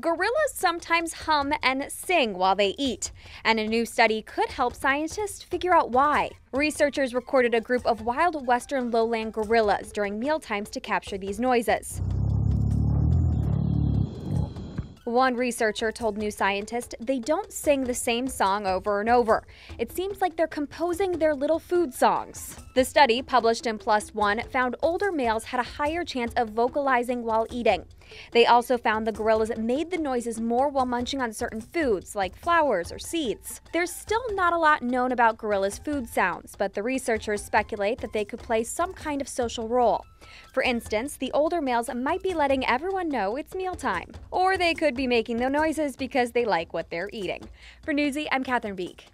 Gorillas sometimes hum and sing while they eat, and a new study could help scientists figure out why. Researchers recorded a group of wild western lowland gorillas during mealtimes to capture these noises. One researcher told New Scientist they don't sing the same song over and over. It seems like they're composing their little food songs. The study, published in PLOS One, found older males had a higher chance of vocalizing while eating. They also found the gorillas made the noises more while munching on certain foods, like flowers or seeds. There's still not a lot known about gorillas' food sounds, but the researchers speculate that they could play some kind of social role. For instance, the older males might be letting everyone know it's mealtime. Or they could be making the noises because they like what they're eating. For Newsy, I'm Katherine Beek.